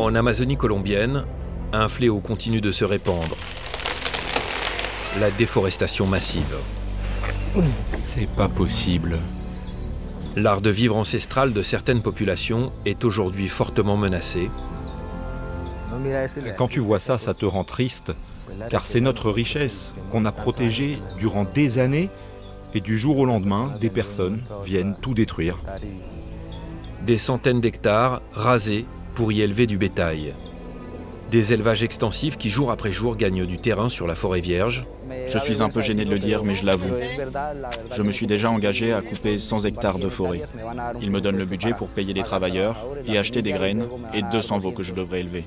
En Amazonie colombienne, un fléau continue de se répandre. La déforestation massive. C'est pas possible. L'art de vivre ancestral de certaines populations est aujourd'hui fortement menacé. Quand tu vois ça, ça te rend triste, car c'est notre richesse qu'on a protégée durant des années et du jour au lendemain, des personnes viennent tout détruire. Des centaines d'hectares rasés pour y élever du bétail. Des élevages extensifs qui jour après jour gagnent du terrain sur la forêt vierge. Je suis un peu gêné de le dire, mais je l'avoue. Je me suis déjà engagé à couper 100 hectares de forêt. Ils me donnent le budget pour payer des travailleurs et acheter des graines et 200 veaux que je devrais élever.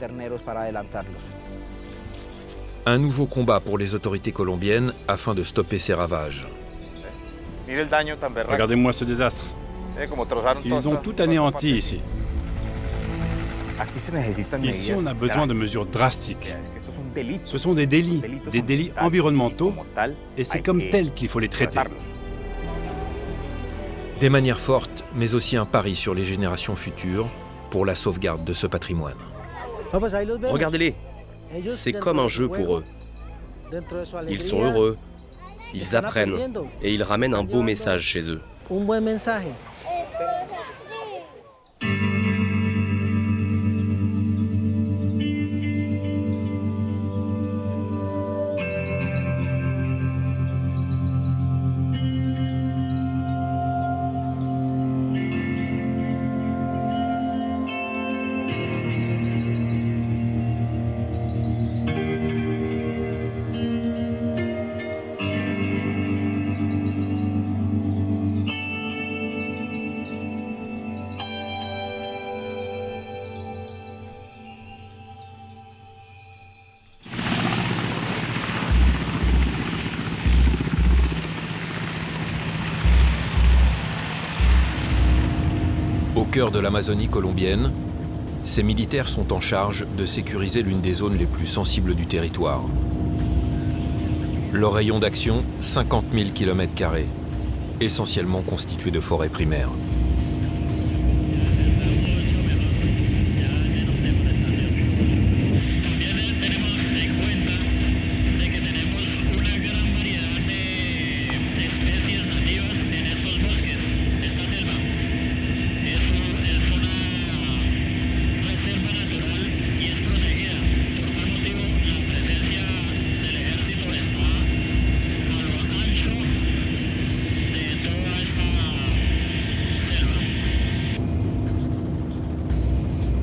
Un nouveau combat pour les autorités colombiennes afin de stopper ces ravages. Regardez-moi ce désastre. Ils ont tout anéanti ici. Ici, on a besoin de mesures drastiques. Ce sont des délits environnementaux, et c'est comme tels qu'il faut les traiter. Des manières fortes, mais aussi un pari sur les générations futures pour la sauvegarde de ce patrimoine. Regardez-les, c'est comme un jeu pour eux. Ils sont heureux, ils apprennent, et ils ramènent un beau message chez eux. Au cœur de l'Amazonie colombienne, ces militaires sont en charge de sécuriser l'une des zones les plus sensibles du territoire. Leur rayon d'action, 50 000 km², essentiellement constitué de forêts primaires.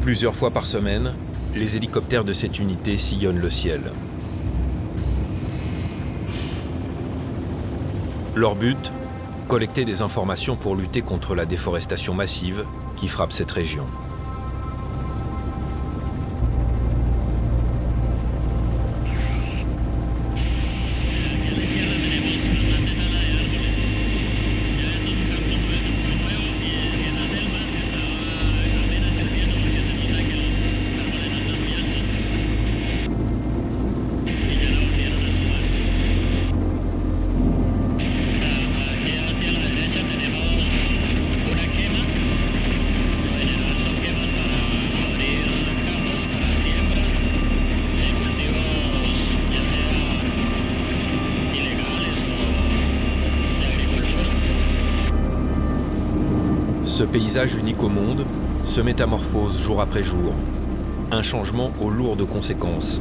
Plusieurs fois par semaine, les hélicoptères de cette unité sillonnent le ciel. Leur but, collecter des informations pour lutter contre la déforestation massive qui frappe cette région. Ce paysage unique au monde se métamorphose jour après jour. Un changement aux lourdes conséquences.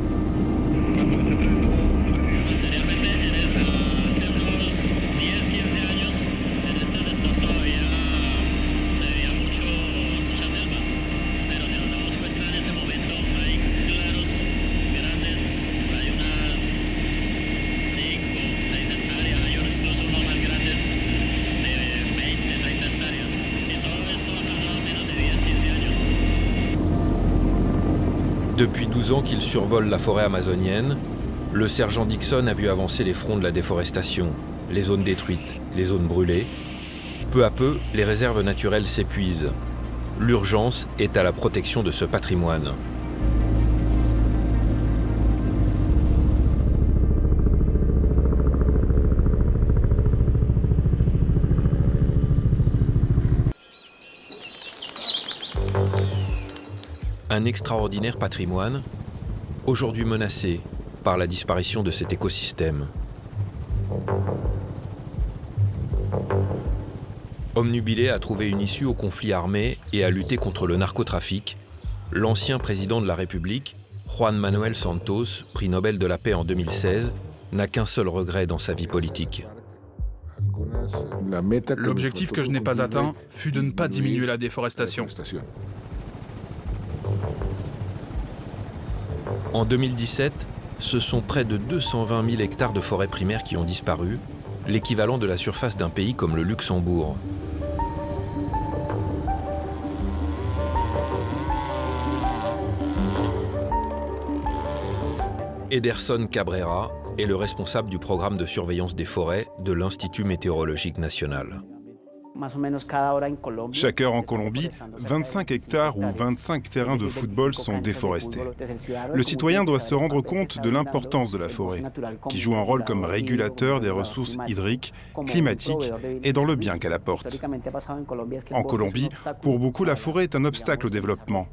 Depuis 12 ans qu'il survole la forêt amazonienne, le sergent Dixon a vu avancer les fronts de la déforestation, les zones détruites, les zones brûlées. Peu à peu, les réserves naturelles s'épuisent. L'urgence est à la protection de ce patrimoine. un extraordinaire patrimoine, aujourd'hui menacé par la disparition de cet écosystème. Obnubilé à trouver une issue au conflit armé et à lutter contre le narcotrafic, l'ancien président de la République, Juan Manuel Santos, prix Nobel de la paix en 2016, n'a qu'un seul regret dans sa vie politique. L'objectif que je n'ai pas atteint fut de ne pas diminuer la déforestation. En 2017, ce sont près de 220 000 hectares de forêts primaires qui ont disparu, l'équivalent de la surface d'un pays comme le Luxembourg. Ederson Cabrera est le responsable du programme de surveillance des forêts de l'Institut météorologique national. Chaque heure en Colombie, 25 hectares ou 25 terrains de football sont déforestés. Le citoyen doit se rendre compte de l'importance de la forêt, qui joue un rôle comme régulateur des ressources hydriques, climatiques et dans le bien qu'elle apporte. En Colombie, pour beaucoup, la forêt est un obstacle au développement.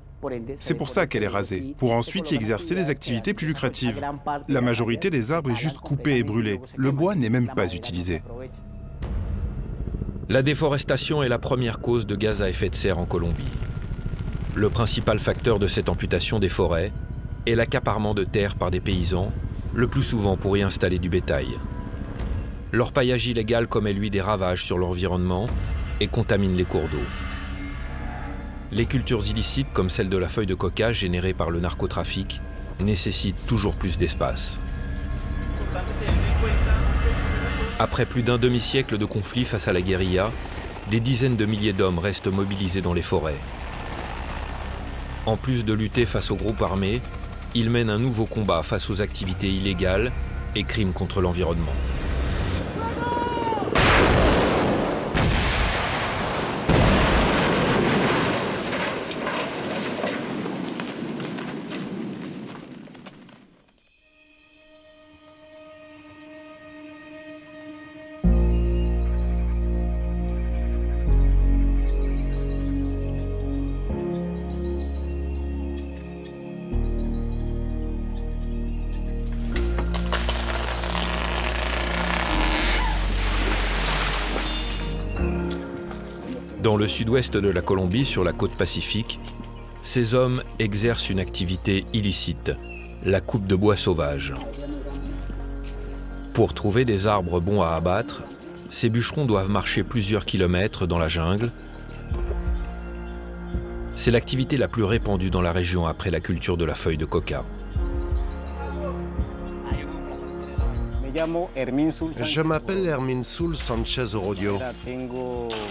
C'est pour ça qu'elle est rasée, pour ensuite y exercer des activités plus lucratives. La majorité des arbres est juste coupée et brûlée. Le bois n'est même pas utilisé. La déforestation est la première cause de gaz à effet de serre en Colombie. Le principal facteur de cette amputation des forêts est l'accaparement de terres par des paysans, le plus souvent pour y installer du bétail. Leur paillage illégal commet lui des ravages sur l'environnement et contamine les cours d'eau. Les cultures illicites, comme celle de la feuille de coca générée par le narcotrafic, nécessitent toujours plus d'espace. Après plus d'un demi-siècle de conflits face à la guérilla, des dizaines de milliers d'hommes restent mobilisés dans les forêts. En plus de lutter face aux groupes armés, ils mènent un nouveau combat face aux activités illégales et crimes contre l'environnement. Dans le sud-ouest de la Colombie, sur la côte pacifique, ces hommes exercent une activité illicite, la coupe de bois sauvage. Pour trouver des arbres bons à abattre, ces bûcherons doivent marcher plusieurs kilomètres dans la jungle. C'est l'activité la plus répandue dans la région après la culture de la feuille de coca. Je m'appelle Hermin Sul Sanchez Orozco.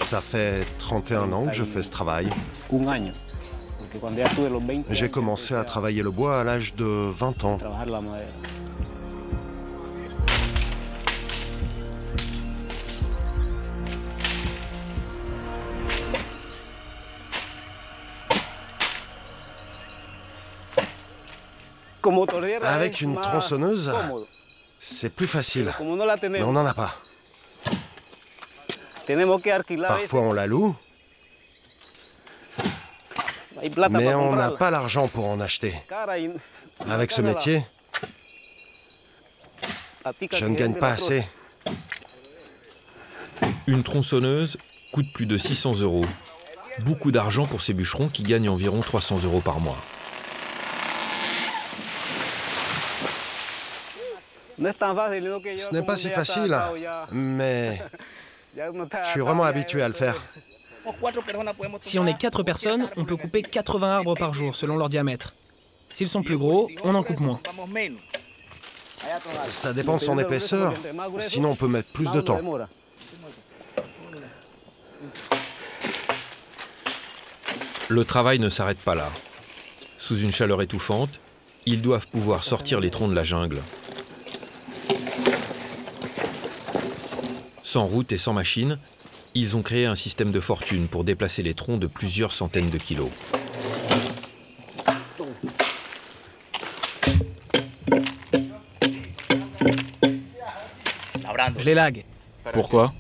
Ça fait 31 ans que je fais ce travail. J'ai commencé à travailler le bois à l'âge de 20 ans. Avec une tronçonneuse, c'est plus facile, mais on n'en a pas. Parfois on la loue, mais on n'a pas l'argent pour en acheter. Avec ce métier, je ne gagne pas assez. Une tronçonneuse coûte plus de 600 euros. Beaucoup d'argent pour ces bûcherons qui gagnent environ 300 euros par mois. Ce n'est pas si facile, mais je suis vraiment habitué à le faire. Si on est 4 personnes, on peut couper 80 arbres par jour, selon leur diamètre. S'ils sont plus gros, on en coupe moins. Ça dépend de son épaisseur, sinon on peut mettre plus de temps. Le travail ne s'arrête pas là. Sous une chaleur étouffante, ils doivent pouvoir sortir les troncs de la jungle. Sans route et sans machine, ils ont créé un système de fortune pour déplacer les troncs de plusieurs centaines de kilos. Je les lague. Pourquoi?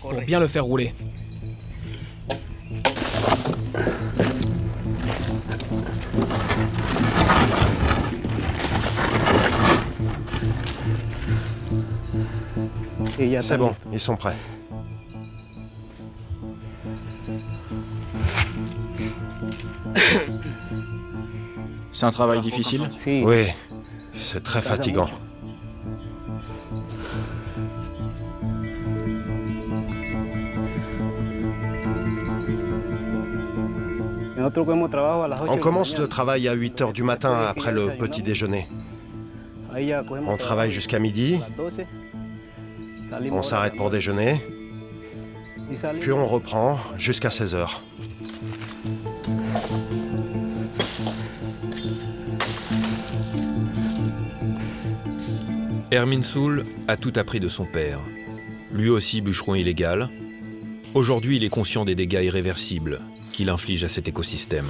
Pour bien le faire rouler. C'est bon, ils sont prêts. C'est un travail difficile? Oui, c'est très fatigant. On commence le travail à 8 h du matin après le petit déjeuner. On travaille jusqu'à midi. On s'arrête pour déjeuner, puis on reprend jusqu'à 16 h. Hermin Sul a tout appris de son père. Lui aussi bûcheron illégal. Aujourd'hui, il est conscient des dégâts irréversibles qu'il inflige à cet écosystème.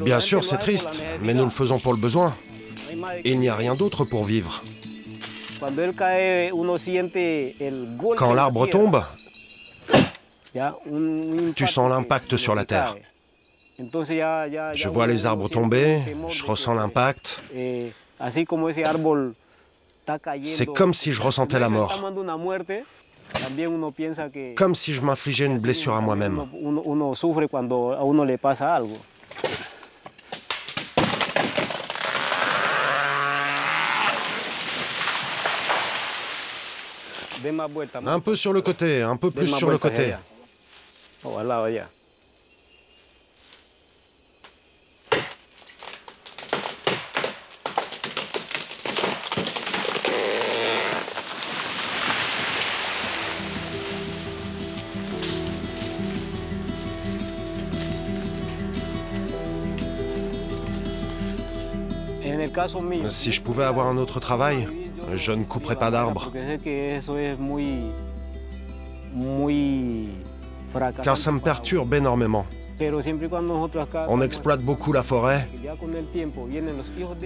Bien sûr, c'est triste, mais nous le faisons pour le besoin. Il n'y a rien d'autre pour vivre. Quand l'arbre tombe, tu sens l'impact sur la terre. Je vois les arbres tomber, je ressens l'impact. C'est comme si je ressentais la mort. Comme si je m'infligeais une blessure à moi-même. Un peu sur le côté, un peu plus sur le côté. Si je pouvais avoir un autre travail, je ne couperai pas d'arbres. Car ça me perturbe énormément. On exploite beaucoup la forêt.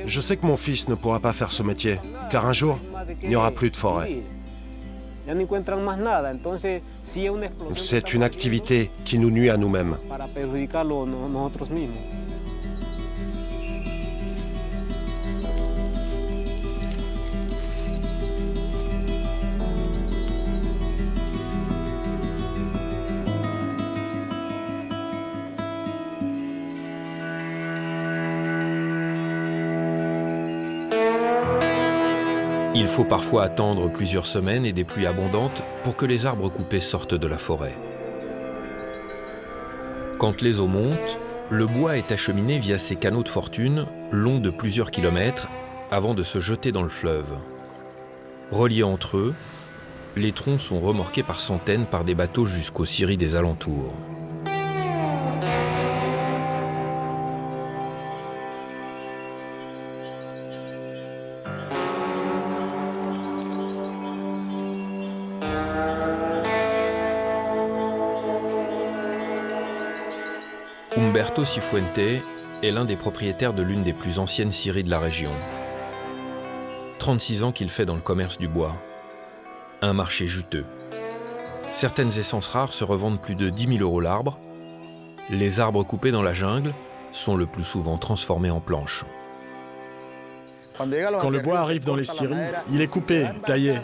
Je sais que mon fils ne pourra pas faire ce métier, car un jour, il n'y aura plus de forêt. C'est une activité qui nous nuit à nous-mêmes. Il faut parfois attendre plusieurs semaines et des pluies abondantes pour que les arbres coupés sortent de la forêt. Quand les eaux montent, le bois est acheminé via ces canaux de fortune, longs de plusieurs kilomètres, avant de se jeter dans le fleuve. Reliés entre eux, les troncs sont remorqués par centaines par des bateaux jusqu'aux scieries des alentours. Humberto Cifuente est l'un des propriétaires de l'une des plus anciennes scieries de la région. 36 ans qu'il fait dans le commerce du bois. Un marché juteux. Certaines essences rares se revendent plus de 10 000 € l'arbre. Les arbres coupés dans la jungle sont le plus souvent transformés en planches. Quand le bois arrive dans les scieries, il est coupé, taillé.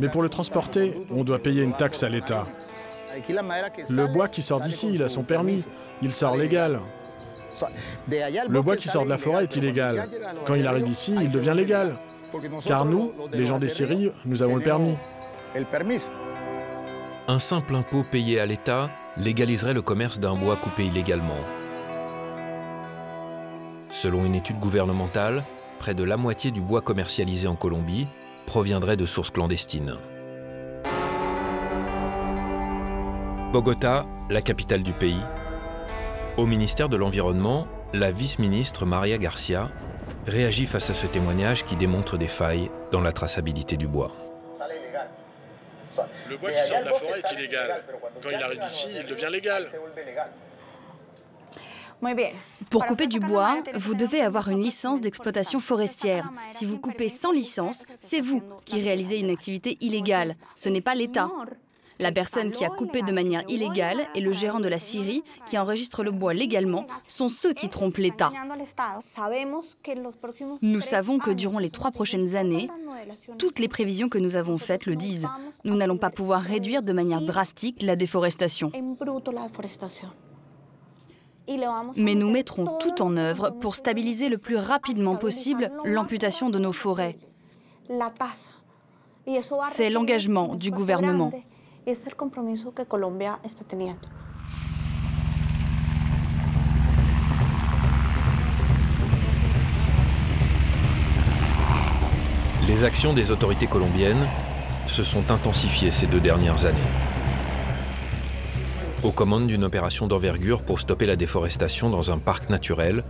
Mais pour le transporter, on doit payer une taxe à l'État. Le bois qui sort d'ici, il a son permis, il sort légal. Le bois qui sort de la forêt est illégal. Quand il arrive ici, il devient légal. Car nous, les gens des scieries, nous avons le permis. Un simple impôt payé à l'État légaliserait le commerce d'un bois coupé illégalement. Selon une étude gouvernementale, près de la moitié du bois commercialisé en Colombie proviendrait de sources clandestines. Bogota, la capitale du pays. Au ministère de l'Environnement, la vice-ministre Maria Garcia réagit face à ce témoignage qui démontre des failles dans la traçabilité du bois. Le bois qui sort de la forêt est illégal. Quand il arrive ici, il devient légal. Pour couper du bois, vous devez avoir une licence d'exploitation forestière. Si vous coupez sans licence, c'est vous qui réalisez une activité illégale. Ce n'est pas l'État. La personne qui a coupé de manière illégale et le gérant de la scierie qui enregistre le bois légalement sont ceux qui trompent l'État. Nous savons que durant les 3 prochaines années, toutes les prévisions que nous avons faites le disent. Nous n'allons pas pouvoir réduire de manière drastique la déforestation. Mais nous mettrons tout en œuvre pour stabiliser le plus rapidement possible l'amputation de nos forêts. C'est l'engagement du gouvernement. Les actions des autorités colombiennes se sont intensifiées ces 2 dernières années. Aux commandes d'une opération d'envergure pour stopper la déforestation dans un parc naturel,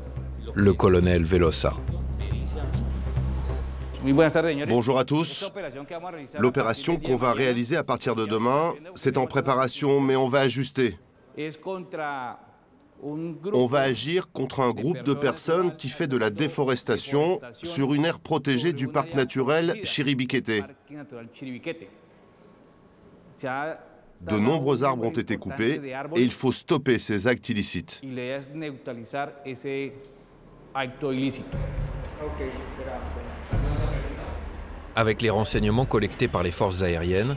le colonel Velosa. Bonjour à tous. L'opération qu'on va réaliser à partir de demain, c'est en préparation, mais on va ajuster. On va agir contre un groupe de personnes qui fait de la déforestation sur une aire protégée du parc naturel Chiribiquete. De nombreux arbres ont été coupés et il faut stopper ces actes illicites. Avec les renseignements collectés par les forces aériennes,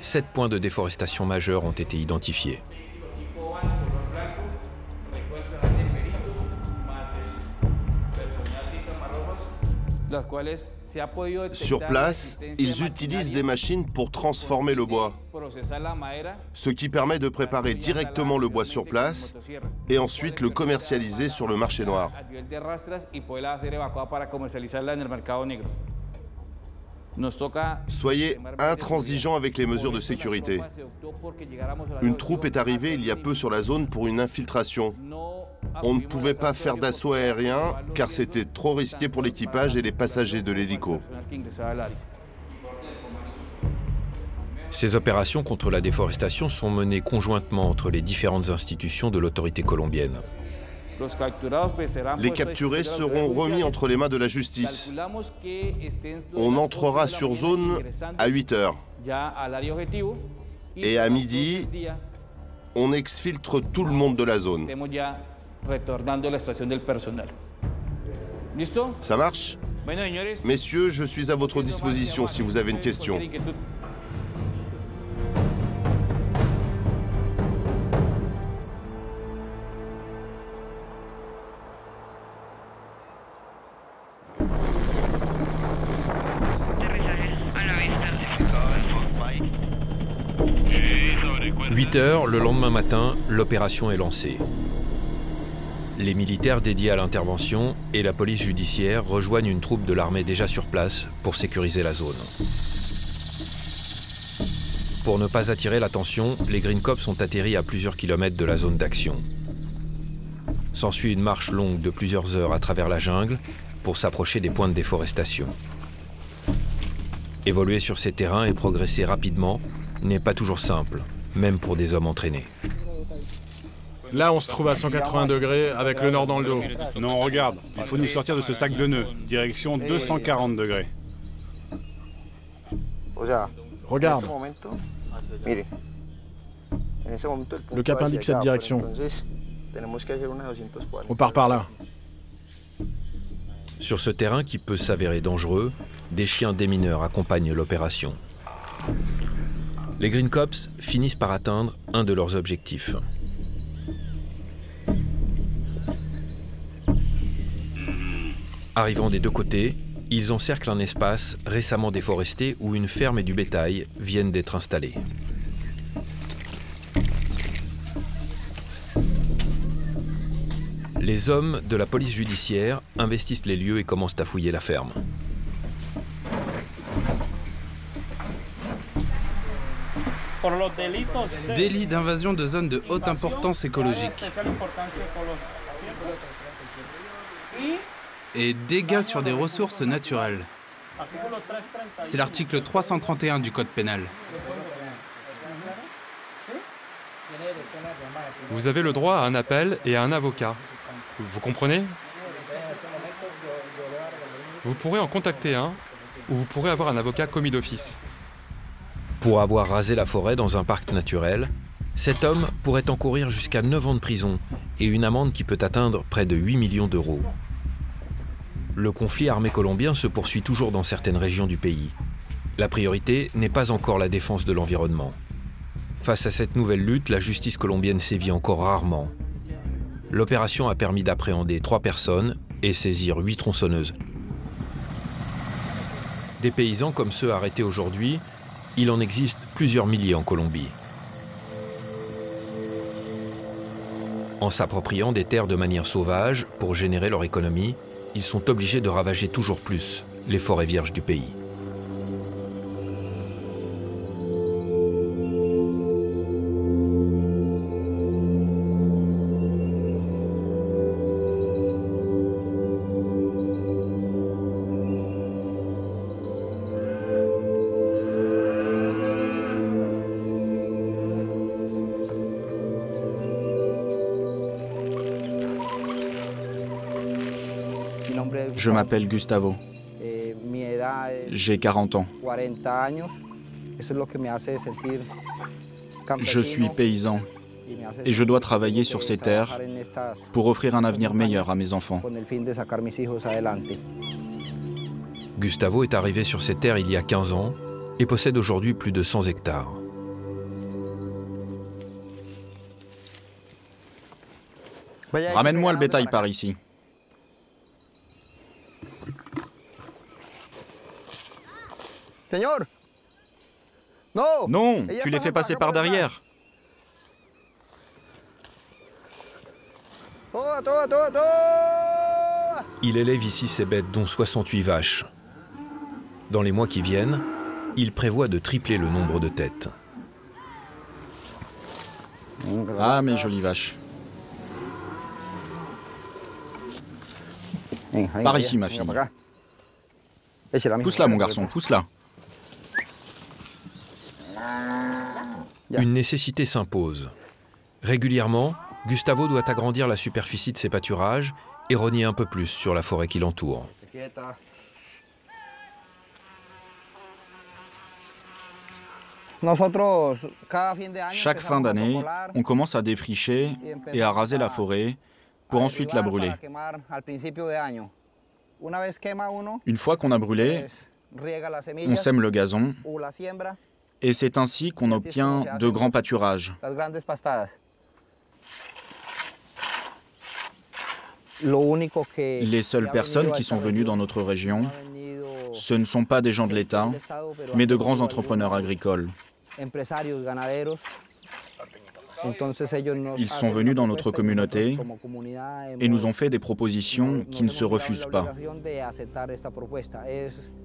7 points de déforestation majeurs ont été identifiés. Sur place, ils utilisent des machines pour transformer le bois, ce qui permet de préparer directement le bois sur place et ensuite le commercialiser sur le marché noir. Soyez intransigeants avec les mesures de sécurité. Une troupe est arrivée il y a peu sur la zone pour une infiltration. On ne pouvait pas faire d'assaut aérien car c'était trop risqué pour l'équipage et les passagers de l'hélico. Ces opérations contre la déforestation sont menées conjointement entre les différentes institutions de l'autorité colombienne. Les capturés seront remis entre les mains de la justice. On entrera sur zone à 8 h. Et à midi, on exfiltre tout le monde de la zone. Ça marche? Messieurs, je suis à votre disposition si vous avez une question. Le lendemain matin, l'opération est lancée. Les militaires dédiés à l'intervention et la police judiciaire rejoignent une troupe de l'armée déjà sur place pour sécuriser la zone. Pour ne pas attirer l'attention, les Green Cops ont atterri à plusieurs kilomètres de la zone d'action. S'ensuit une marche longue de plusieurs heures à travers la jungle pour s'approcher des points de déforestation. Évoluer sur ces terrains et progresser rapidement n'est pas toujours simple, même pour des hommes entraînés. Là, on se trouve à 180 degrés avec le nord dans le dos. Non, regarde, il faut nous sortir de ce sac de nœuds. Direction 240 degrés. Regarde. Le cap indique cette direction. On part par là. Sur ce terrain qui peut s'avérer dangereux, des chiens démineurs accompagnent l'opération. Les Green Cops finissent par atteindre un de leurs objectifs. Arrivant des 2 côtés, ils encerclent un espace récemment déforesté où une ferme et du bétail viennent d'être installés. Les hommes de la police judiciaire investissent les lieux et commencent à fouiller la ferme. Délit d'invasion de zones de haute importance écologique et dégâts sur des ressources naturelles. C'est l'article 331 du Code pénal. Vous avez le droit à un appel et à un avocat. Vous comprenez? Vous pourrez en contacter un ou vous pourrez avoir un avocat commis d'office. Pour avoir rasé la forêt dans un parc naturel, cet homme pourrait encourir jusqu'à 9 ans de prison et une amende qui peut atteindre près de 8 millions d'euros. Le conflit armé colombien se poursuit toujours dans certaines régions du pays. La priorité n'est pas encore la défense de l'environnement. Face à cette nouvelle lutte, la justice colombienne sévit encore rarement. L'opération a permis d'appréhender 3 personnes et saisir 8 tronçonneuses. Des paysans comme ceux arrêtés aujourd'hui, il en existe plusieurs milliers en Colombie. En s'appropriant des terres de manière sauvage pour générer leur économie, ils sont obligés de ravager toujours plus les forêts vierges du pays. Je m'appelle Gustavo, j'ai 40 ans. Je suis paysan et je dois travailler sur ces terres pour offrir un avenir meilleur à mes enfants. Gustavo est arrivé sur ces terres il y a 15 ans et possède aujourd'hui plus de 100 hectares. Ramène-moi le bétail par ici. Non, tu les fais passer par derrière. Il élève ici ses bêtes, dont 68 vaches. Dans les mois qui viennent, il prévoit de tripler le nombre de têtes. Ah, mes jolies vaches. Par ici, ma fille. Pousse-la, mon garçon, pousse-la. Une nécessité s'impose. Régulièrement, Gustavo doit agrandir la superficie de ses pâturages et rogner un peu plus sur la forêt qui l'entoure. Chaque fin d'année, on commence à défricher et à raser la forêt pour ensuite la brûler. Une fois qu'on a brûlé, on sème le gazon. Et c'est ainsi qu'on obtient de grands pâturages. Les seules personnes qui sont venues dans notre région, ce ne sont pas des gens de l'État, mais de grands entrepreneurs agricoles. Ils sont venus dans notre communauté et nous ont fait des propositions qui ne se refusent pas.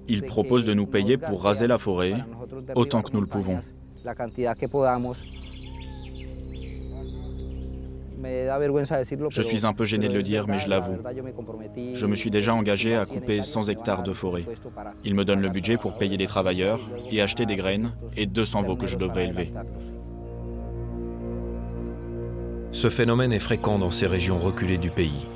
Ils proposent de nous payer pour raser la forêt autant que nous le pouvons. Je suis un peu gêné de le dire, mais je l'avoue. Je me suis déjà engagé à couper 100 hectares de forêt. Ils me donnent le budget pour payer des travailleurs et acheter des graines et 200 veaux que je devrais élever. Ce phénomène est fréquent dans ces régions reculées du pays.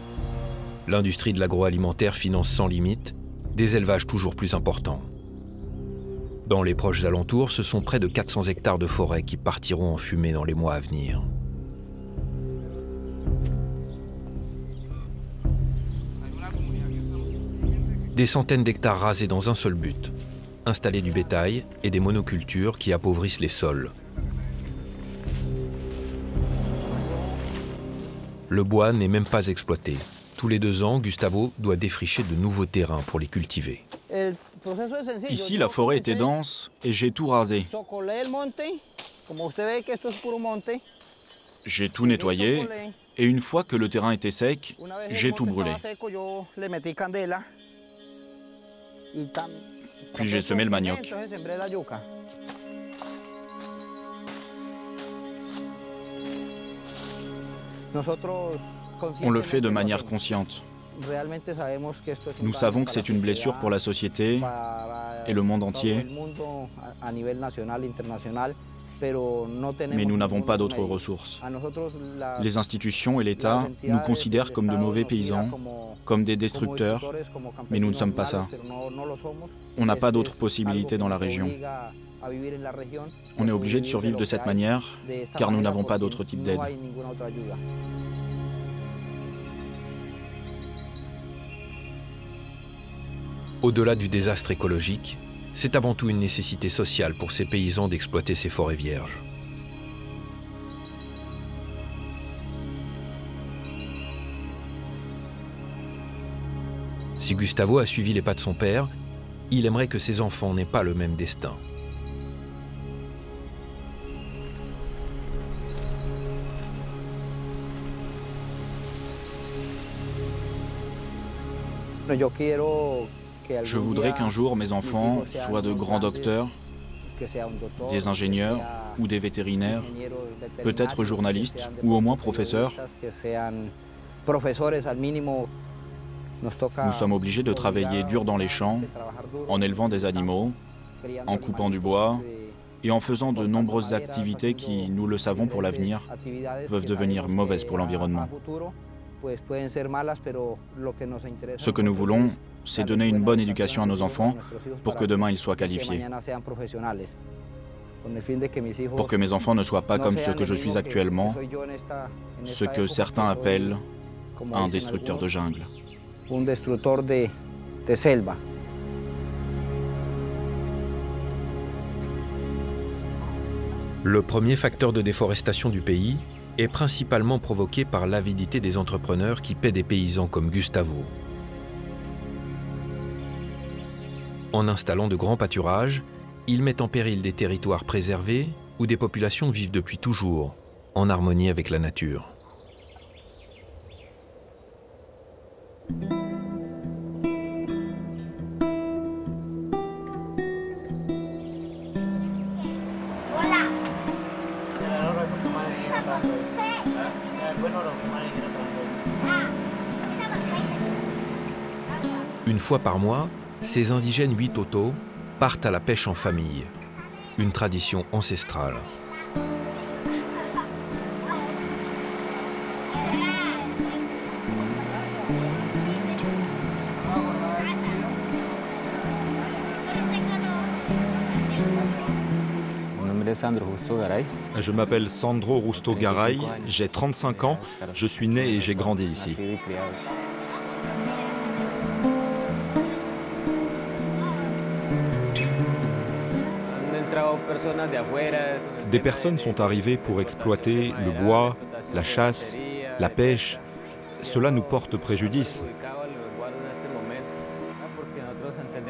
L'industrie de l'agroalimentaire finance sans limite des élevages toujours plus importants. Dans les proches alentours, ce sont près de 400 hectares de forêt qui partiront en fumée dans les mois à venir. Des centaines d'hectares rasés dans un seul but, installer du bétail et des monocultures qui appauvrissent les sols. Le bois n'est même pas exploité. Tous les 2 ans, Gustavo doit défricher de nouveaux terrains pour les cultiver. Ici, la forêt était dense et j'ai tout rasé. J'ai tout nettoyé et une fois que le terrain était sec, j'ai tout brûlé. Puis j'ai semé le manioc. On le fait de manière consciente. Nous savons que c'est une blessure pour la société et le monde entier, mais nous n'avons pas d'autres ressources. Les institutions et l'État nous considèrent comme de mauvais paysans comme des destructeurs, mais nous ne sommes pas ça. On n'a pas d'autre possibilité dans la région. On est obligé de survivre de cette manière, car nous n'avons pas d'autre type d'aide. Au-delà du désastre écologique, c'est avant tout une nécessité sociale pour ces paysans d'exploiter ces forêts vierges. Si Gustavo a suivi les pas de son père, il aimerait que ses enfants n'aient pas le même destin. Je voudrais qu'un jour mes enfants soient de grands docteurs, des ingénieurs ou des vétérinaires, peut-être journalistes ou au moins professeurs. Nous sommes obligés de travailler dur dans les champs, en élevant des animaux, en coupant du bois et en faisant de nombreuses activités qui, nous le savons pour l'avenir, peuvent devenir mauvaises pour l'environnement. Ce que nous voulons, c'est donner une bonne éducation à nos enfants pour que demain ils soient qualifiés, pour que mes enfants ne soient pas comme ce que je suis actuellement, ce que certains appellent un destructeur de jungle. Un destructeur de selva. Le premier facteur de déforestation du pays est principalement provoqué par l'avidité des entrepreneurs qui paient des paysans comme Gustavo. En installant de grands pâturages, ils mettent en péril des territoires préservés où des populations vivent depuis toujours, en harmonie avec la nature. Une fois par mois, ces indigènes Huitoto partent à la pêche en famille, une tradition ancestrale. Je m'appelle Sandro Rousto Garay, j'ai 35 ans, je suis né et j'ai grandi ici. Des personnes sont arrivées pour exploiter le bois, la chasse, la pêche. Cela nous porte préjudice.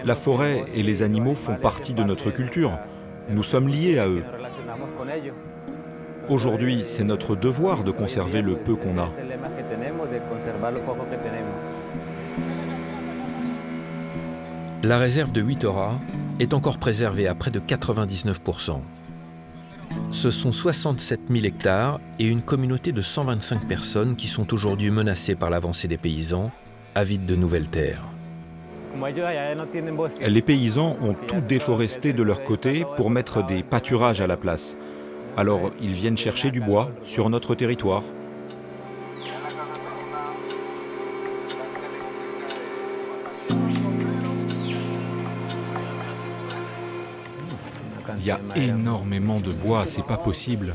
La forêt et les animaux font partie de notre culture. Nous sommes liés à eux. Aujourd'hui, c'est notre devoir de conserver le peu qu'on a. La réserve de Huitora est encore préservée à près de 99%. Ce sont 67 000 hectares et une communauté de 125 personnes qui sont aujourd'hui menacées par l'avancée des paysans, avides de nouvelles terres. Les paysans ont tout déforesté de leur côté pour mettre des pâturages à la place. Alors ils viennent chercher du bois sur notre territoire. Il y a énormément de bois, c'est pas possible.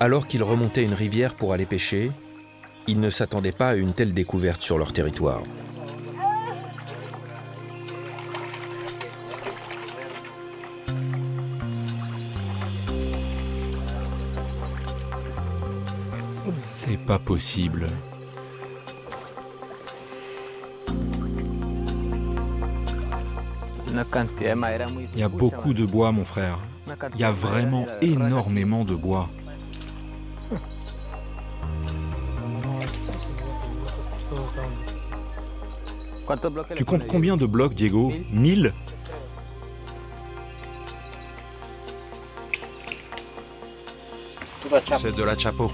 Alors qu'ils remontaient une rivière pour aller pêcher, ils ne s'attendaient pas à une telle découverte sur leur territoire. C'est pas possible. Il y a beaucoup de bois, mon frère. Il y a vraiment énormément de bois. Tu comptes combien de blocs, Diego? 1000? C'est de la chapeau.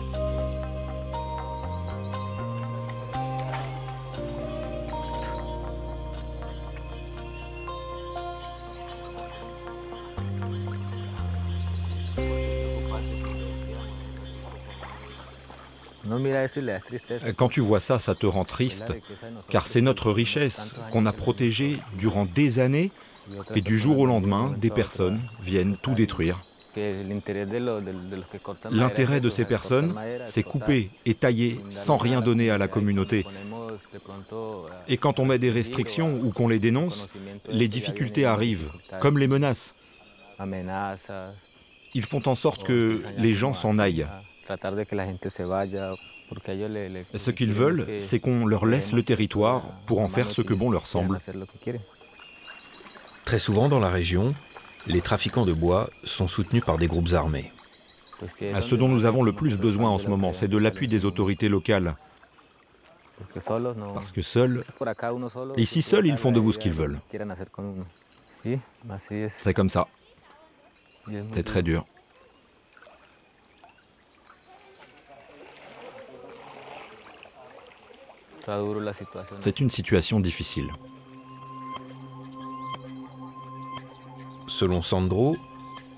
Quand tu vois ça, ça te rend triste, car c'est notre richesse qu'on a protégée durant des années, et du jour au lendemain, des personnes viennent tout détruire. L'intérêt de ces personnes, c'est couper et tailler sans rien donner à la communauté. Et quand on met des restrictions ou qu'on les dénonce, les difficultés arrivent, comme les menaces. Ils font en sorte que les gens s'en aillent. Ce qu'ils veulent, c'est qu'on leur laisse le territoire pour en faire ce que bon leur semble. Très souvent dans la région, les trafiquants de bois sont soutenus par des groupes armés. Ce dont nous avons le plus besoin en ce moment, c'est de l'appui des autorités locales. Parce que seuls, ici seuls, ils font de vous ce qu'ils veulent. C'est comme ça. C'est très dur. C'est une situation difficile. Selon Sandro,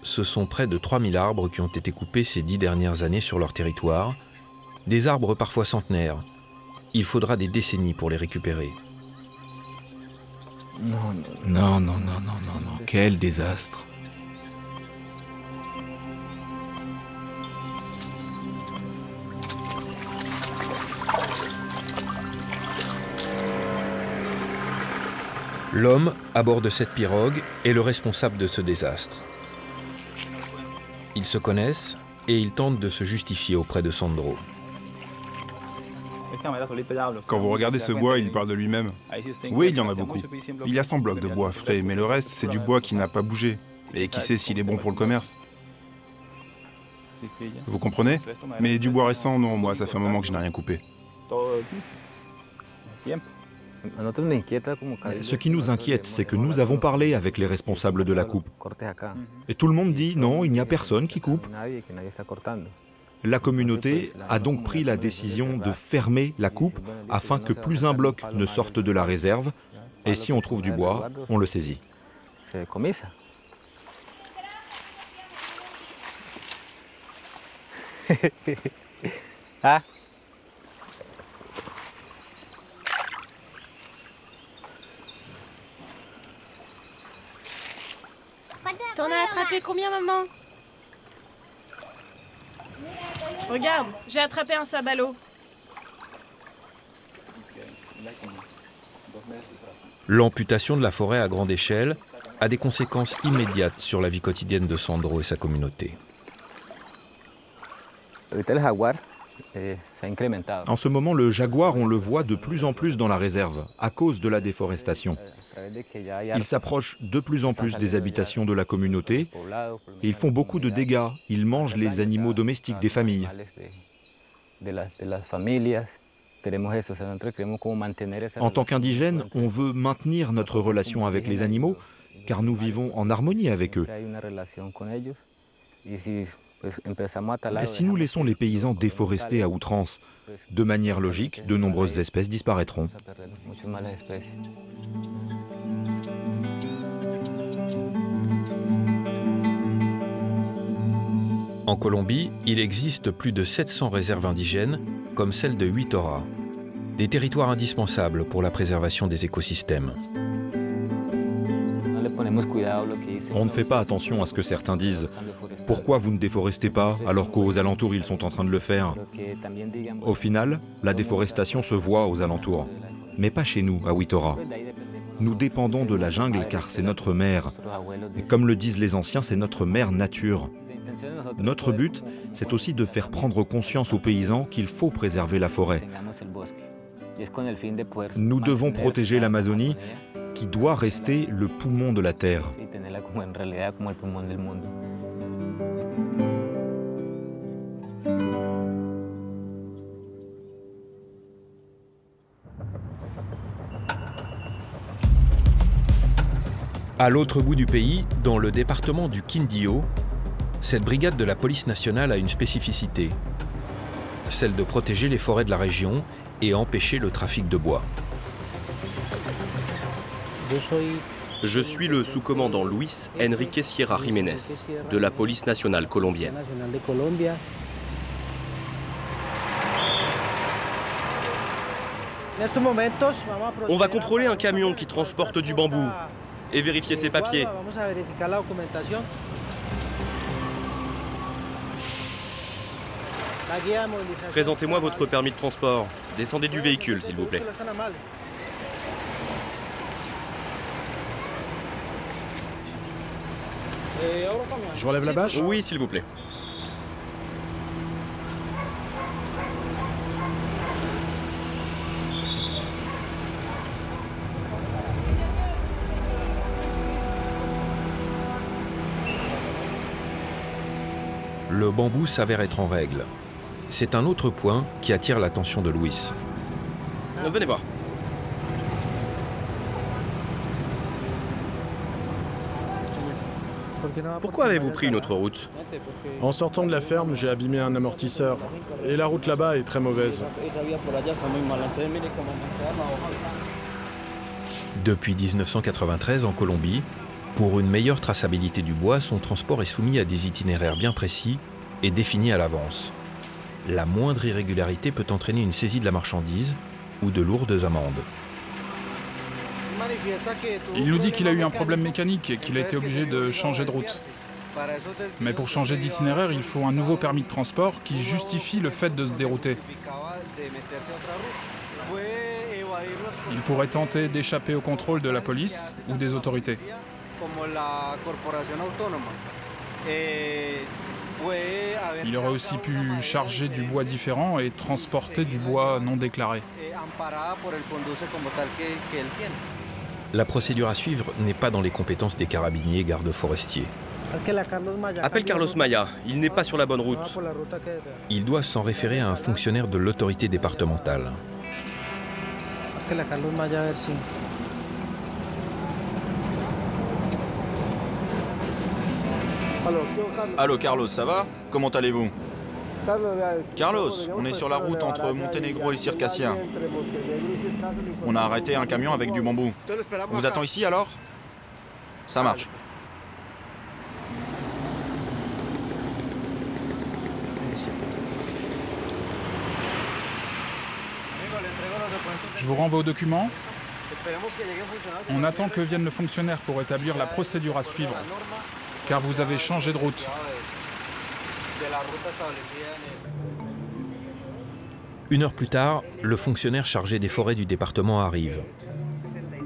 ce sont près de 3000 arbres qui ont été coupés ces 10 dernières années sur leur territoire, des arbres parfois centenaires. Il faudra des décennies pour les récupérer. Non, quel désastre. L'homme à bord de cette pirogue est le responsable de ce désastre. Ils se connaissent et ils tentent de se justifier auprès de Sandro. Quand vous regardez ce bois, il parle de lui-même. Oui, il y en a beaucoup. Il y a 100 blocs de bois frais, mais le reste, c'est du bois qui n'a pas bougé. Et qui sait s'il est bon pour le commerce? Vous comprenez? Mais du bois récent, non, moi, ça fait un moment que je n'ai rien coupé. Ce qui nous inquiète, c'est que nous avons parlé avec les responsables de la coupe. Et tout le monde dit, non, il n'y a personne qui coupe. La communauté a donc pris la décision de fermer la coupe afin que plus un bloc ne sorte de la réserve. Et si on trouve du bois, on le saisit. T'en as attrapé combien, maman? Regarde, j'ai attrapé un sabalot. L'amputation de la forêt à grande échelle a des conséquences immédiates sur la vie quotidienne de Sandro et sa communauté. En ce moment, le jaguar, on le voit de plus en plus dans la réserve, à cause de la déforestation. Ils s'approchent de plus en plus des habitations de la communauté et ils font beaucoup de dégâts. Ils mangent les animaux domestiques des familles. En tant qu'indigènes, on veut maintenir notre relation avec les animaux car nous vivons en harmonie avec eux. Et si nous laissons les paysans déforester à outrance, de manière logique, de nombreuses espèces disparaîtront. En Colombie, il existe plus de 700 réserves indigènes, comme celle de Huitora, des territoires indispensables pour la préservation des écosystèmes. On ne fait pas attention à ce que certains disent. Pourquoi vous ne déforestez pas alors qu'aux alentours ils sont en train de le faire? Au final, la déforestation se voit aux alentours, mais pas chez nous, à Huitora. Nous dépendons de la jungle car c'est notre mère. Et comme le disent les anciens, c'est notre mère nature. Notre but, c'est aussi de faire prendre conscience aux paysans qu'il faut préserver la forêt. Nous devons protéger l'Amazonie, qui doit rester le poumon de la terre. À l'autre bout du pays, dans le département du Quindío, cette brigade de la police nationale a une spécificité, celle de protéger les forêts de la région et empêcher le trafic de bois. Je suis le sous-commandant Luis Enrique Sierra Jiménez, de la police nationale colombienne. On va contrôler un camion qui transporte du bambou et vérifier ses papiers. Présentez-moi votre permis de transport. Descendez du véhicule, s'il vous plaît. Je relève la bâche? Oui, s'il vous plaît. Le bambou s'avère être en règle. C'est un autre point qui attire l'attention de Luis. Venez voir. Pourquoi avez-vous pris une autre route? En sortant de la ferme, j'ai abîmé un amortisseur. Et la route là-bas est très mauvaise. Depuis 1993, en Colombie, pour une meilleure traçabilité du bois, son transport est soumis à des itinéraires bien précis et définis à l'avance. La moindre irrégularité peut entraîner une saisie de la marchandise ou de lourdes amendes. Il nous dit qu'il a eu un problème mécanique et qu'il a été obligé de changer de route. Mais pour changer d'itinéraire, il faut un nouveau permis de transport qui justifie le fait de se dérouter. Il pourrait tenter d'échapper au contrôle de la police ou des autorités. Il aurait aussi pu charger du bois différent et transporter du bois non déclaré. La procédure à suivre n'est pas dans les compétences des carabiniers gardes forestiers. Appelle Carlos Maya, il n'est pas sur la bonne route. Ils doivent s'en référer à un fonctionnaire de l'autorité départementale. Allô Carlos, ça va? Comment allez-vous? Carlos, on est sur la route entre Monténégro et Circassia. On a arrêté un camion avec du bambou. On vous attend ici alors? Ça marche. Je vous renvoie aux documents. On attend que vienne le fonctionnaire pour établir la procédure à suivre. Car vous avez changé de route. Une heure plus tard, le fonctionnaire chargé des forêts du département arrive.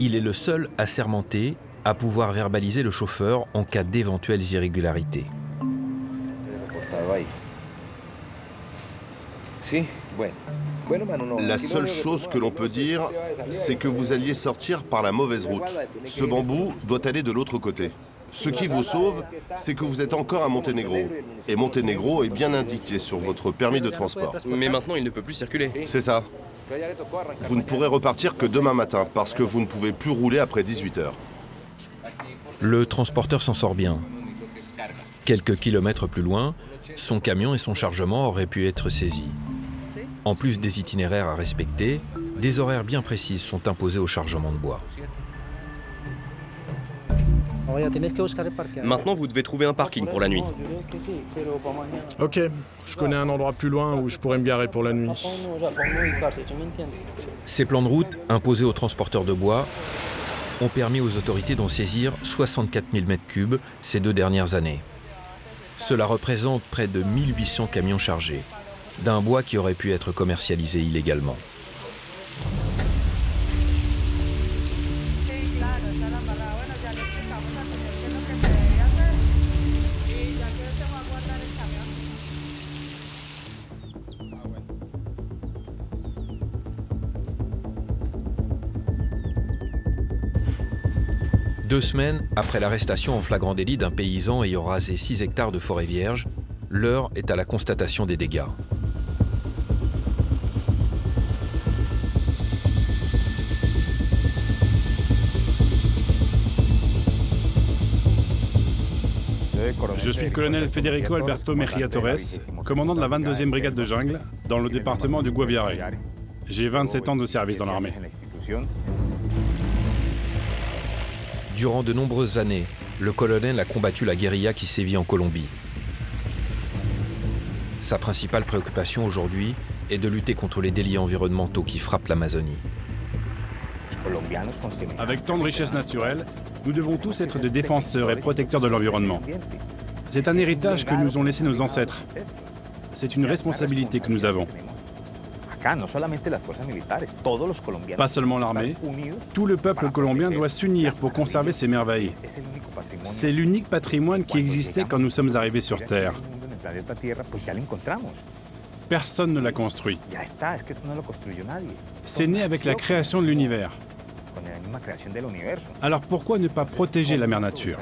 Il est le seul assermenté à pouvoir verbaliser le chauffeur en cas d'éventuelles irrégularités. La seule chose que l'on peut dire, c'est que vous alliez sortir par la mauvaise route. Ce bambou doit aller de l'autre côté. Ce qui vous sauve, c'est que vous êtes encore à Monténégro. Et Monténégro est bien indiqué sur votre permis de transport. Mais maintenant, il ne peut plus circuler. C'est ça. Vous ne pourrez repartir que demain matin, parce que vous ne pouvez plus rouler après 18 h. Le transporteur s'en sort bien. Quelques kilomètres plus loin, son camion et son chargement auraient pu être saisis. En plus des itinéraires à respecter, des horaires bien précis sont imposés au chargement de bois. Maintenant, vous devez trouver un parking pour la nuit. Ok, je connais un endroit plus loin où je pourrais me garer pour la nuit. Ces plans de route, imposés aux transporteurs de bois, ont permis aux autorités d'en saisir 64 000 m3 ces 2 dernières années. Cela représente près de 1800 camions chargés, d'un bois qui aurait pu être commercialisé illégalement. Deux semaines après l'arrestation en flagrant délit d'un paysan ayant rasé 6 hectares de forêt vierge, l'heure est à la constatation des dégâts. Je suis le colonel Federico Alberto Mejia Torres, commandant de la 22e brigade de jungle dans le département du Guaviare. J'ai 27 ans de service dans l'armée. Durant de nombreuses années, le colonel a combattu la guérilla qui sévit en Colombie. Sa principale préoccupation aujourd'hui et de lutter contre les délits environnementaux qui frappent l'Amazonie. Avec tant de richesses naturelles, nous devons tous être des défenseurs et protecteurs de l'environnement. C'est un héritage que nous ont laissé nos ancêtres. C'est une responsabilité que nous avons. Pas seulement l'armée, tout le peuple colombien doit s'unir pour conserver ces merveilles. C'est l'unique patrimoine qui existait quand nous sommes arrivés sur Terre. Personne ne l'a construit. C'est né avec la création de l'univers. Alors pourquoi ne pas protéger la mère nature ?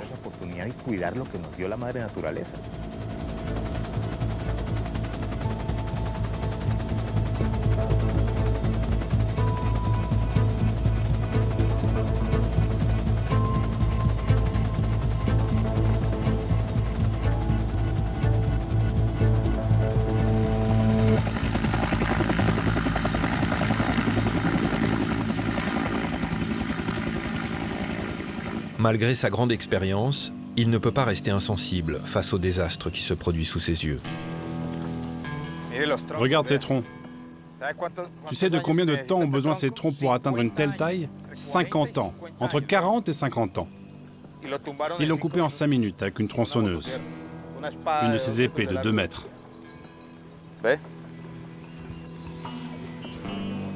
Malgré sa grande expérience, il ne peut pas rester insensible face au désastre qui se produit sous ses yeux. Regarde ces troncs. Tu sais de combien de temps ont besoin ces troncs pour atteindre une telle taille? 50 ans, entre 40 et 50 ans. Ils l'ont coupé en 5 minutes avec une tronçonneuse, une de ces épées de 2 mètres.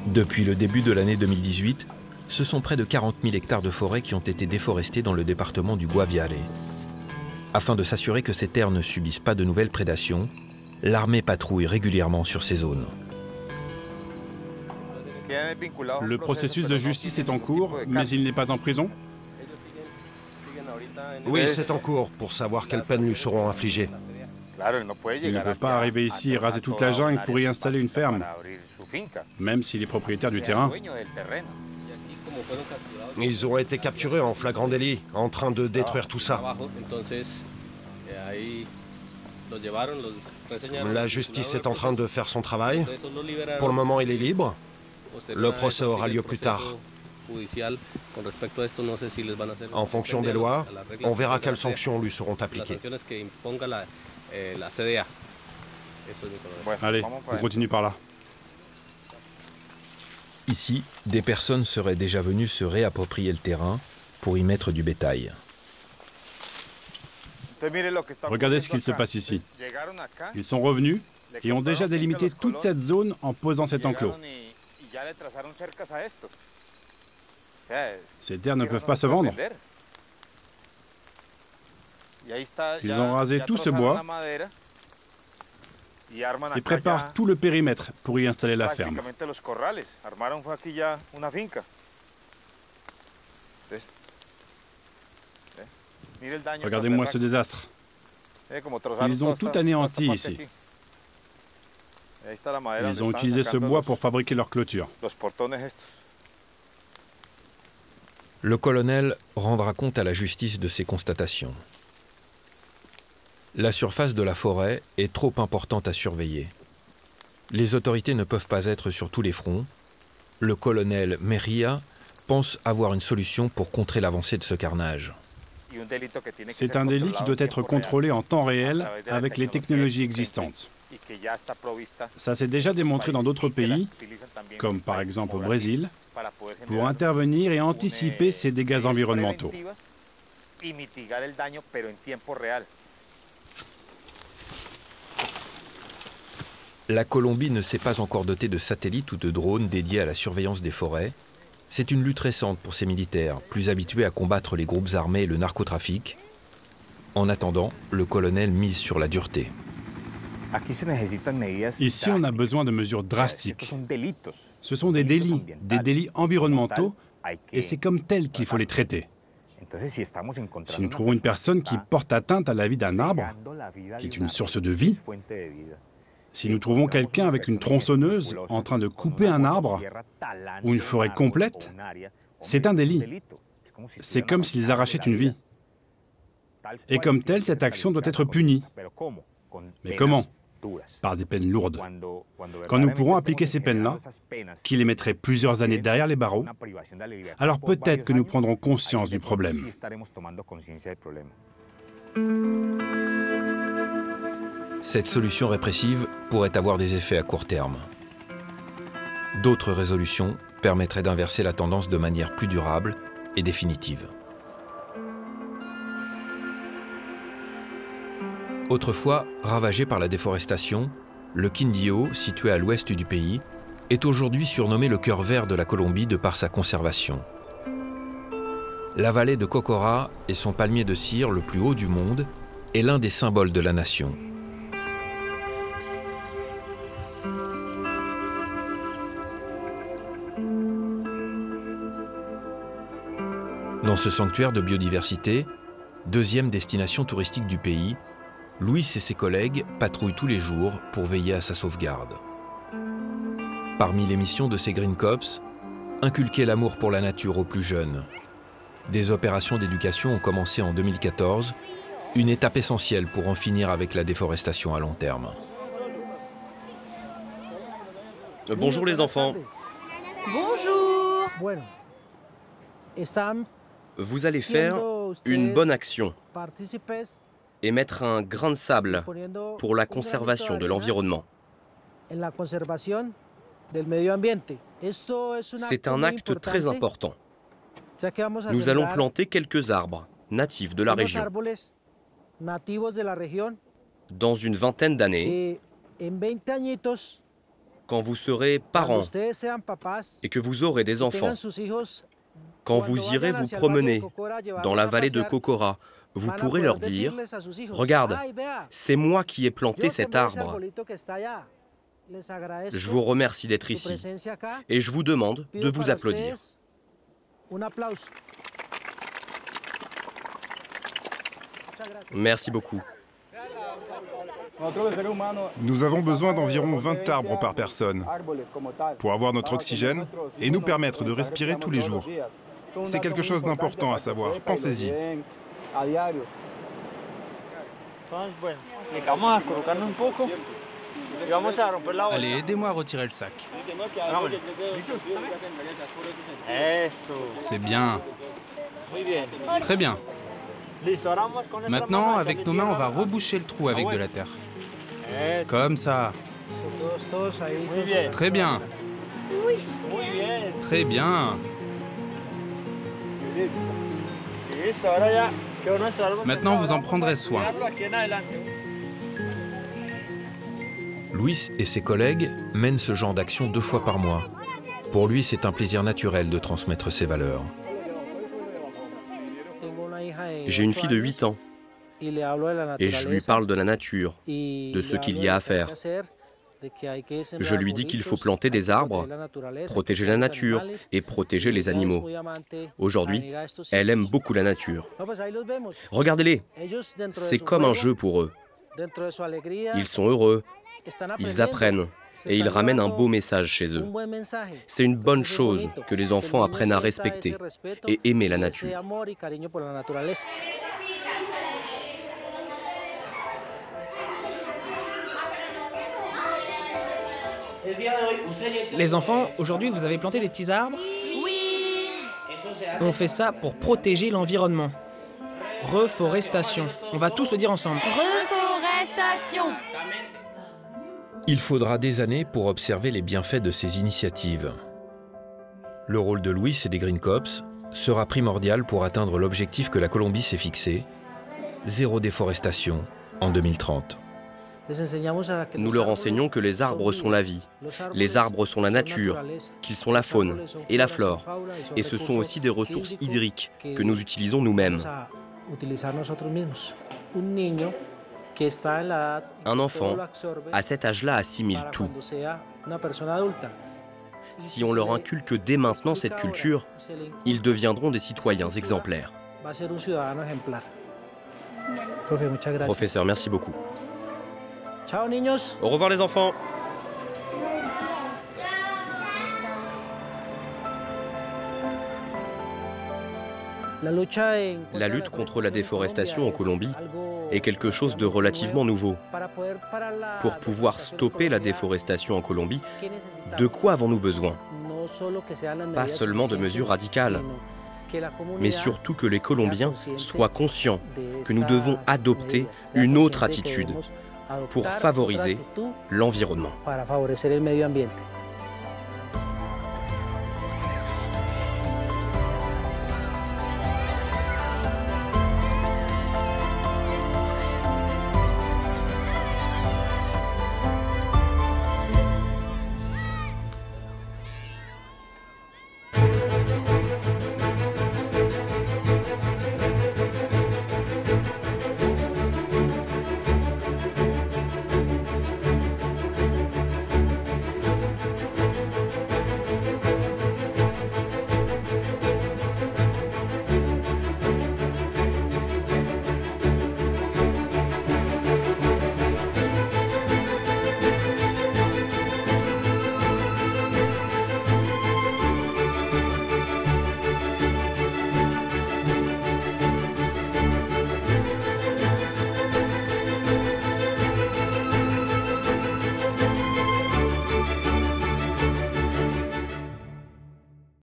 Depuis le début de l'année 2018, ce sont près de 40 000 hectares de forêt qui ont été déforestés dans le département du Guaviare. Afin de s'assurer que ces terres ne subissent pas de nouvelles prédations, l'armée patrouille régulièrement sur ces zones. Le processus de justice est en cours, mais il n'est pas en prison? Oui, c'est en cours, pour savoir quelles peines lui seront infligées. Ils ne peuvent pas arriver ici et raser toute la jungle pour y installer une ferme, même s'il est propriétaire du terrain. Ils ont été capturés en flagrant délit, en train de détruire tout ça. La justice est en train de faire son travail. Pour le moment, il est libre. Le procès aura lieu plus tard. En fonction des lois, on verra quelles sanctions lui seront appliquées. Allez, on continue par là. Ici, des personnes seraient déjà venues se réapproprier le terrain pour y mettre du bétail. Regardez ce qu'il se passe ici. Ils sont revenus et ont déjà délimité toute cette zone en posant cet enclos. Ces terres ne peuvent pas se vendre. Ils ont rasé tout ce bois et préparent tout le périmètre pour y installer la ferme. Regardez-moi ce désastre. Ils ont tout anéanti ici. Ils ont utilisé ce bois pour fabriquer leur clôture. Le colonel rendra compte à la justice de ses constatations. La surface de la forêt est trop importante à surveiller. Les autorités ne peuvent pas être sur tous les fronts. Le colonel Mejia pense avoir une solution pour contrer l'avancée de ce carnage. C'est un délit qui doit être contrôlé en temps réel avec les technologies existantes. Ça s'est déjà démontré dans d'autres pays, comme par exemple au Brésil, pour intervenir et anticiper ces dégâts environnementaux. La Colombie ne s'est pas encore dotée de satellites ou de drones dédiés à la surveillance des forêts. C'est une lutte récente pour ses militaires, plus habitués à combattre les groupes armés et le narcotrafic. En attendant, le colonel mise sur la dureté. Ici, on a besoin de mesures drastiques. Ce sont des délits environnementaux, et c'est comme tels qu'il faut les traiter. Si nous trouvons une personne qui porte atteinte à la vie d'un arbre, qui est une source de vie, si nous trouvons quelqu'un avec une tronçonneuse en train de couper un arbre ou une forêt complète, c'est un délit. C'est comme s'ils arrachaient une vie. Et comme telle, cette action doit être punie. Mais comment? Par des peines lourdes. Quand nous pourrons appliquer ces peines-là, qui les mettraient plusieurs années derrière les barreaux, alors peut-être que nous prendrons conscience du problème. Cette solution répressive pourrait avoir des effets à court terme. D'autres résolutions permettraient d'inverser la tendance de manière plus durable et définitive. Autrefois ravagé par la déforestation, le Quindío, situé à l'ouest du pays, est aujourd'hui surnommé le cœur vert de la Colombie de par sa conservation. La vallée de Cocora et son palmier de cire, le plus haut du monde, est l'un des symboles de la nation. Dans ce sanctuaire de biodiversité, deuxième destination touristique du pays, Luis et ses collègues patrouillent tous les jours pour veiller à sa sauvegarde. Parmi les missions de ces Green Cops, inculquer l'amour pour la nature aux plus jeunes. Des opérations d'éducation ont commencé en 2014, une étape essentielle pour en finir avec la déforestation à long terme. Bonjour les enfants. Bonjour. Vous allez faire une bonne action et mettre un grain de sable pour la conservation de l'environnement. C'est un acte très important. Nous allons planter quelques arbres natifs de la région. Dans une vingtaine d'années, quand vous serez parents et que vous aurez des enfants, quand vous irez vous promener dans la vallée de Cocora, vous pourrez leur dire « Regarde, c'est moi qui ai planté cet arbre. Je vous remercie d'être ici et je vous demande de vous applaudir. » Merci beaucoup. Nous avons besoin d'environ 20 arbres par personne pour avoir notre oxygène et nous permettre de respirer tous les jours. C'est quelque chose d'important à savoir, pensez-y. Allez, aidez-moi à retirer le sac. C'est bien. Très bien. Maintenant, avec nos mains, on va reboucher le trou avec de la terre. Comme ça. Très bien. Très bien. Maintenant, vous en prendrez soin. Luis et ses collègues mènent ce genre d'action 2 fois par mois. Pour lui, c'est un plaisir naturel de transmettre ses valeurs. J'ai une fille de 8 ans et je lui parle de la nature, de ce qu'il y a à faire. Je lui dis qu'il faut planter des arbres, protéger la nature et protéger les animaux. Aujourd'hui, elle aime beaucoup la nature. Regardez-les, c'est comme un jeu pour eux. Ils sont heureux, ils apprennent et ils ramènent un beau message chez eux. C'est une bonne chose que les enfants apprennent à respecter et aimer la nature. Les enfants, aujourd'hui, vous avez planté des petits arbres? Oui! On fait ça pour protéger l'environnement. Reforestation. On va tous le dire ensemble. Reforestation! Il faudra des années pour observer les bienfaits de ces initiatives. Le rôle de Luis et des Green Cops sera primordial pour atteindre l'objectif que la Colombie s'est fixé, 0 déforestation en 2030. Nous leur enseignons que les arbres sont la vie, les arbres sont la nature, qu'ils sont la faune et la flore, et ce sont aussi des ressources hydriques que nous utilisons nous-mêmes. Un enfant, à cet âge-là, assimile tout. Si on leur inculque dès maintenant cette culture, ils deviendront des citoyens exemplaires. Professeur, merci beaucoup. Ciao, niños. Au revoir les enfants. La lutte contre la déforestation en Colombie est quelque chose de relativement nouveau. Pour pouvoir stopper la déforestation en Colombie, de quoi avons-nous besoin? Pas seulement de mesures radicales, mais surtout que les Colombiens soient conscients que nous devons adopter une autre attitude pour favoriser l'environnement.